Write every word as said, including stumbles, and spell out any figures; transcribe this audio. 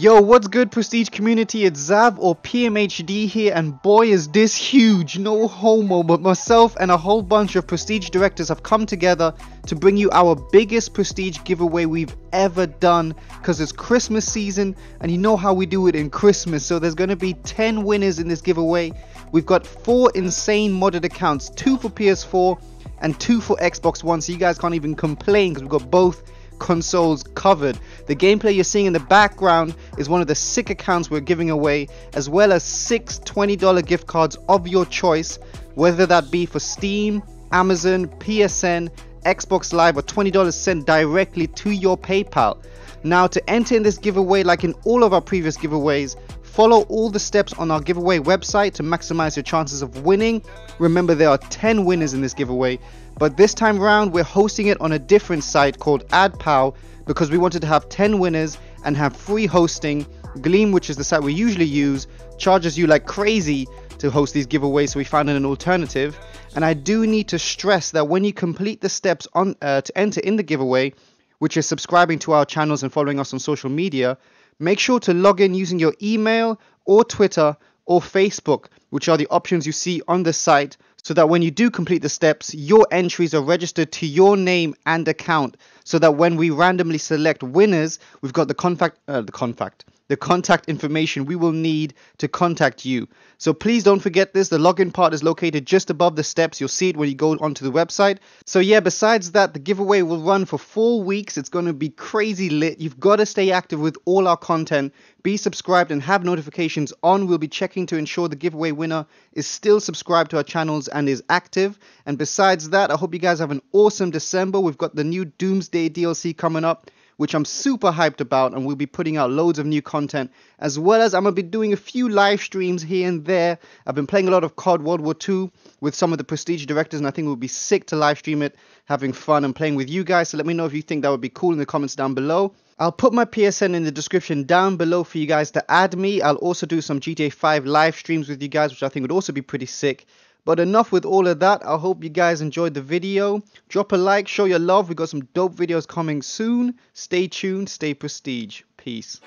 Yo, what's good Prestige community, it's Zav or P M H D here, and boy is this huge, no homo, but myself and a whole bunch of Prestige directors have come together to bring you our biggest Prestige giveaway we've ever done, because it's Christmas season and you know how we do it in Christmas. So there's going to be ten winners in this giveaway. We've got four insane modded accounts, two for P S four and two for Xbox One, so you guys can't even complain because we've got both consoles covered. The gameplay you're seeing in the background is one of the sick accounts we're giving away, as well as six twenty dollar gift cards of your choice, whether that be for Steam, Amazon, P S N, Xbox Live, or twenty dollars sent directly to your PayPal. Now, to enter in this giveaway, like in all of our previous giveaways, follow all the steps on our giveaway website to maximize your chances of winning. Remember, there are ten winners in this giveaway, but this time round we're hosting it on a different site called AdPow, because we wanted to have ten winners and have free hosting. Gleam, which is the site we usually use, charges you like crazy to host these giveaways, so we found an alternative. And I do need to stress that when you complete the steps on uh, to enter in the giveaway, which is subscribing to our channels and following us on social media, make sure to log in using your email or Twitter or Facebook, which are the options you see on the site, so that when you do complete the steps, your entries are registered to your name and account, so that when we randomly select winners, we've got the contact, uh, the contact, the contact information we will need to contact you. So please don't forget this. The login part is located just above the steps. You'll see it when you go onto the website. So yeah, besides that, the giveaway will run for four weeks. It's going to be crazy lit. You've got to stay active with all our content. Be subscribed and have notifications on. We'll be checking to ensure the giveaway winner is still subscribed to our channels and is active. And besides that, I hope you guys have an awesome December. We've got the new Doomsday D L C coming up, which I'm super hyped about, and we'll be putting out loads of new content, as well as I'm going to be doing a few live streams here and there. I've been playing a lot of C O D World War two with some of the Prestige directors, and I think it would be sick to live stream it, having fun and playing with you guys. So let me know if you think that would be cool in the comments down below. I'll put my P S N in the description down below for you guys to add me. I'll also do some G T A five live streams with you guys, which I think would also be pretty sick. But enough with all of that. I hope you guys enjoyed the video. Drop a like, show your love. We got some dope videos coming soon. Stay tuned, stay prestige. Peace.